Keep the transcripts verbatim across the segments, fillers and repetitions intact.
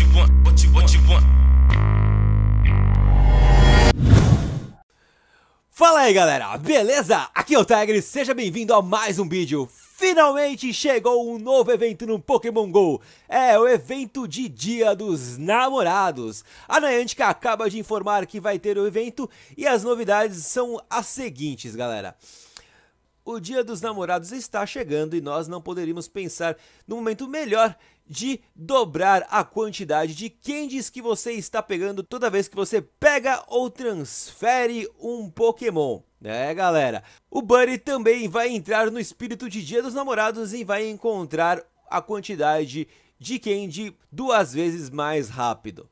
what you want, what you, what you want. Fala aí galera, beleza? Aqui é o Tiger, seja bem-vindo a mais um vídeo. Finalmente chegou um novo evento no Pokémon GO, é o evento de Dia dos Namorados. A Niantic acaba de informar que vai ter o evento e as novidades são as seguintes galera. O Dia dos Namorados está chegando e nós não poderíamos pensar no momento melhor de dobrar a quantidade de candies que você está pegando toda vez que você pega ou transfere um Pokémon, né galera? O Buddy também vai entrar no espírito de Dia dos Namorados e vai encontrar a quantidade de candy duas vezes mais rápido.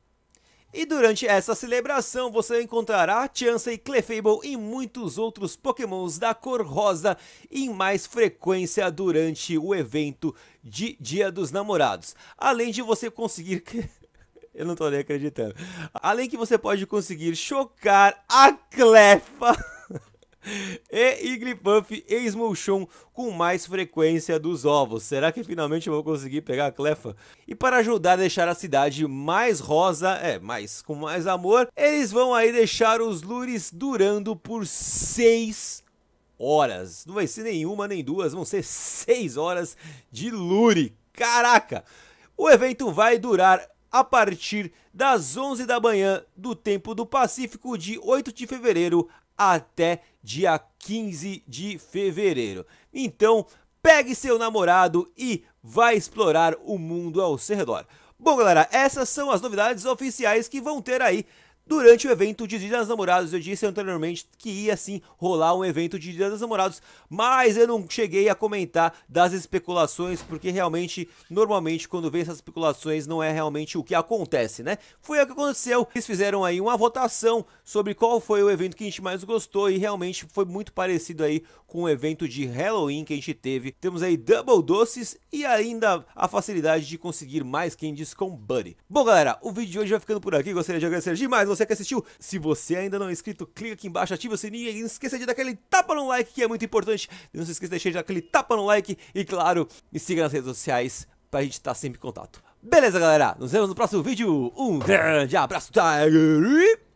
E durante essa celebração você encontrará Chansey, Clefable e muitos outros Pokémons da cor rosa em mais frequência durante o evento de Dia dos Namorados. Além de você conseguir... Eu não tô nem acreditando. Além que você pode conseguir chocar a Clefa e Iglypuff e Smolchon com mais frequência dos ovos. Será que finalmente eu vou conseguir pegar a Clefa? E para ajudar a deixar a cidade mais rosa, é, mais, com mais amor, eles vão aí deixar os lures durando por seis horas. Não vai ser nenhuma nem duas, vão ser seis horas de lure. Caraca! O evento vai durar a partir das onze da manhã do tempo do Pacífico de oito de fevereiro até dia quinze de fevereiro. Então, pegue seu namorado e vá explorar o mundo ao seu redor. Bom, galera, essas são as novidades oficiais que vão ter aí durante o evento de Dia dos Namorados. Eu disse anteriormente que ia sim rolar um evento de Dia dos Namorados, mas eu não cheguei a comentar das especulações, porque realmente, normalmente, quando vem essas especulações, não é realmente o que acontece, né? Foi o que aconteceu. Eles fizeram aí uma votação sobre qual foi o evento que a gente mais gostou, e realmente foi muito parecido aí com o evento de Halloween que a gente teve. Temos aí double doces e ainda a facilidade de conseguir mais candies com Buddy. Bom, galera, o vídeo de hoje vai ficando por aqui. Gostaria de agradecer demais você que assistiu. Se você ainda não é inscrito, clica aqui embaixo, ativa o sininho e não esqueça de dar aquele tapa no like, que é muito importante. Não se esqueça de deixar de dar aquele tapa no like e, claro, me siga nas redes sociais pra gente estar sempre em contato. Beleza, galera? Nos vemos no próximo vídeo. Um grande abraço, Tiger!